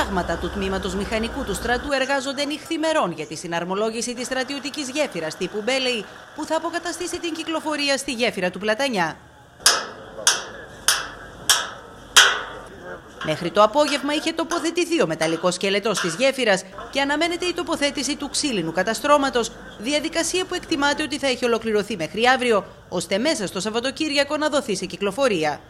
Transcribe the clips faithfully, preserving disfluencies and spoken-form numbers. Φράγματα του τμήματος μηχανικού του στρατού εργάζονται νυχθημερών για τη συναρμολόγηση της στρατιωτικής γέφυρας τύπου Μπέλεϊ που θα αποκαταστήσει την κυκλοφορία στη γέφυρα του Πλατανιά. Μέχρι το απόγευμα είχε τοποθετηθεί ο μεταλλικός σκελετός της γέφυρας και αναμένεται η τοποθέτηση του ξύλινου καταστρώματος, διαδικασία που εκτιμάται ότι θα έχει ολοκληρωθεί μέχρι αύριο, ώστε μέσα στο Σαββατοκύριακο να δοθεί σε κυκλοφορία.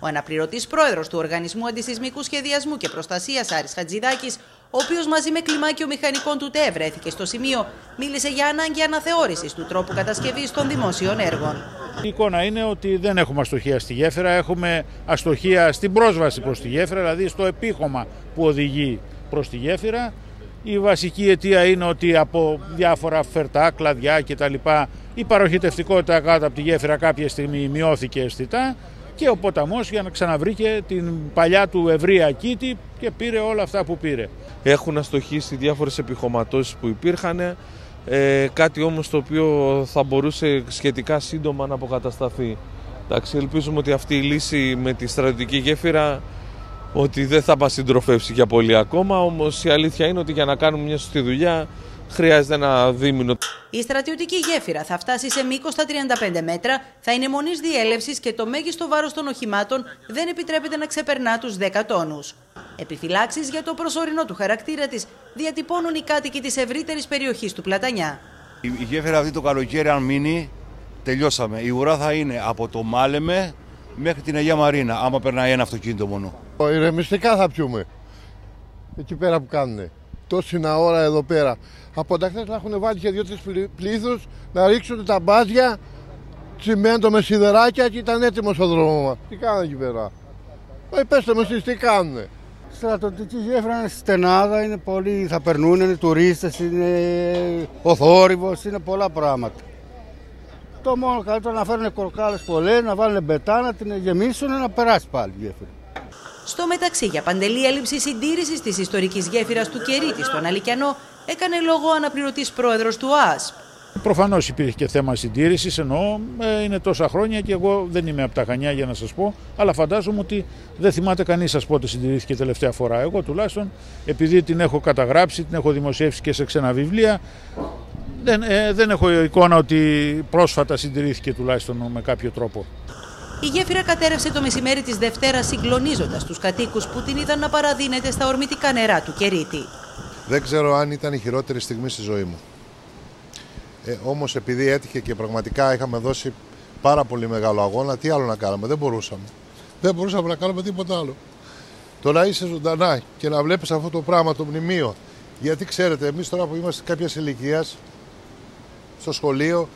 Ο αναπληρωτής πρόεδρος του Οργανισμού Αντισυσμικού Σχεδιασμού και Προστασίας Άρης Χατζηδάκης, ο οποίος μαζί με κλιμάκιο μηχανικών του ΤΕΒ βρέθηκε στο σημείο, μίλησε για ανάγκη αναθεώρησης του τρόπου κατασκευής των δημόσιων έργων. Η εικόνα είναι ότι δεν έχουμε αστοχία στη γέφυρα, έχουμε αστοχία στην πρόσβαση προς τη γέφυρα, δηλαδή στο επίχωμα που οδηγεί προς τη γέφυρα. Η βασική αιτία είναι ότι από διάφορα φερτά, κλαδιά κτλ. Η παροχητευτικότητα κάτω από τη γέφυρα κάποια στιγμή μειώθηκε αισθητά και ο ποταμός για να ξαναβρήκε την παλιά του Ευρία κήτη και πήρε όλα αυτά που πήρε. Έχουν αστοχήσει διάφορες επιχωματώσεις που υπήρχαν, ε, κάτι όμως το οποίο θα μπορούσε σχετικά σύντομα να αποκατασταθεί. Εντάξει, ελπίζουμε ότι αυτή η λύση με τη στρατιωτική γέφυρα ότι δεν θα μας συντροφεύσει για πολύ ακόμα, όμως η αλήθεια είναι ότι για να κάνουμε μια σωστή δουλειά χρειάζεται ένα δίμηνο. Η στρατιωτική γέφυρα θα φτάσει σε μήκος στα τριάντα πέντε μέτρα, θα είναι μονής διέλευσης και το μέγιστο βάρος των οχημάτων δεν επιτρέπεται να ξεπερνά τους δέκα τόνους. Επιφυλάξεις για το προσωρινό του χαρακτήρα της διατυπώνουν οι κάτοικοι της ευρύτερης περιοχής του Πλατανιά. Η γέφυρα αυτή το καλοκαίρι, αν μείνει, τελειώσαμε. Η ουρά θα είναι από το Μάλεμε μέχρι την Αγία Μαρίνα, άμα περνάει ένα αυτοκίνητο μόνο. Ηρεμιστικά θα πιούμε εκεί πέρα που κάνουνε. Τόση ώρα εδώ πέρα. Από τα χθες να έχουν βάλει και δύο-τρεις πλήθους να ρίξουν τα μπάζια, τσιμέντο με σιδεράκια και ήταν έτοιμος ο δρόμος μας. Τι κάνανε εκεί πέρα? Μα πέστε με εσείς τι κάνουνε. Στρατιωτική γέφυρα είναι στενάδα, είναι πολύ, θα περνούν, είναι τουρίστες, είναι ο θόρυβος, είναι πολλά πράγματα. Το μόνο καλύτερο να φέρουν κορκάλες πολλές, να βάλουν μπετάνα, την γεμίσουν να περάσει πάλι η γέφυρα. Στο μεταξύ, για παντελή έλλειψη συντήρησης της ιστορικής γέφυρας του Κερίτη στον Αλικιανό, έκανε λόγο ο αναπληρωτής πρόεδρος του Α Σ Π. Προφανώς υπήρχε και θέμα συντήρησης, εννοώ, ε, είναι τόσα χρόνια και εγώ δεν είμαι από τα Χανιά για να σας πω, αλλά φαντάζομαι ότι δεν θυμάται κανείς σας πότε συντηρήθηκε τελευταία φορά. Εγώ τουλάχιστον, επειδή την έχω καταγράψει, την έχω δημοσιεύσει και σε ξένα βιβλία, δεν, ε, δεν έχω εικόνα ότι πρόσφατα συντηρήθηκε τουλάχιστον με κάποιο τρόπο. Η γέφυρα κατέρευσε το μεσημέρι της Δευτέρας, συγκλονίζοντας τους κατοίκους που την είδαν να παραδίνεται στα ορμητικά νερά του Κερίτη. Δεν ξέρω αν ήταν η χειρότερη στιγμή στη ζωή μου. Ε, όμως επειδή έτυχε και πραγματικά είχαμε δώσει πάρα πολύ μεγάλο αγώνα, τι άλλο να κάναμε, δεν μπορούσαμε. Δεν μπορούσαμε να κάνουμε τίποτα άλλο. Το να είσαι ζωντανά και να βλέπεις αυτό το πράγμα, το μνημείο. Γιατί ξέρετε, εμείς τώρα που είμαστε κάποιας ηλικίας, στο σχολείο,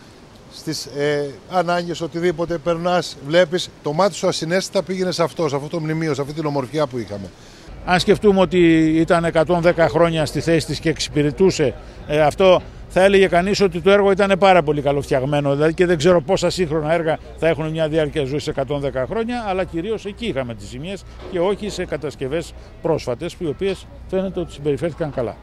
στις ε, ανάγκες, οτιδήποτε περνάς, βλέπεις, το μάτι σου ασυναίσθητα πήγαινε σε αυτό, σε αυτό το μνημείο, σε αυτή την ομορφιά που είχαμε. Αν σκεφτούμε ότι ήταν εκατόν δέκα χρόνια στη θέση της και εξυπηρετούσε ε, αυτό, θα έλεγε κανείς ότι το έργο ήταν πάρα πολύ καλοφτιαγμένο, δηλαδή και δεν ξέρω πόσα σύγχρονα έργα θα έχουν μια διάρκεια ζωής εκατόν δέκα χρόνια, αλλά κυρίως εκεί είχαμε τις ζημίες και όχι σε κατασκευές πρόσφατες, οι οποίες φαίνεται ότι συμπεριφέρθηκαν καλά.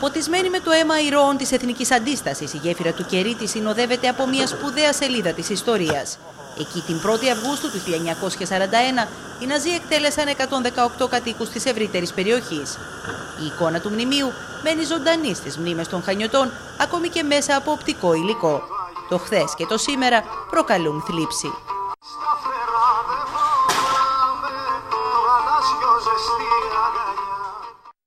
Ποτισμένη με το αίμα ηρώων της εθνικής αντίστασης, η γέφυρα του Κερίτη συνοδεύεται από μια σπουδαία σελίδα της ιστορίας. Εκεί την πρώτη Αυγούστου του χίλια εννιακόσια σαράντα ένα οι Ναζί εκτέλεσαν εκατόν δεκαοκτώ κατοίκους της ευρύτερης περιοχής. Η εικόνα του μνημείου μένει ζωντανή στις μνήμες των Χανιωτών, ακόμη και μέσα από οπτικό υλικό. Το χθες και το σήμερα προκαλούν θλίψη.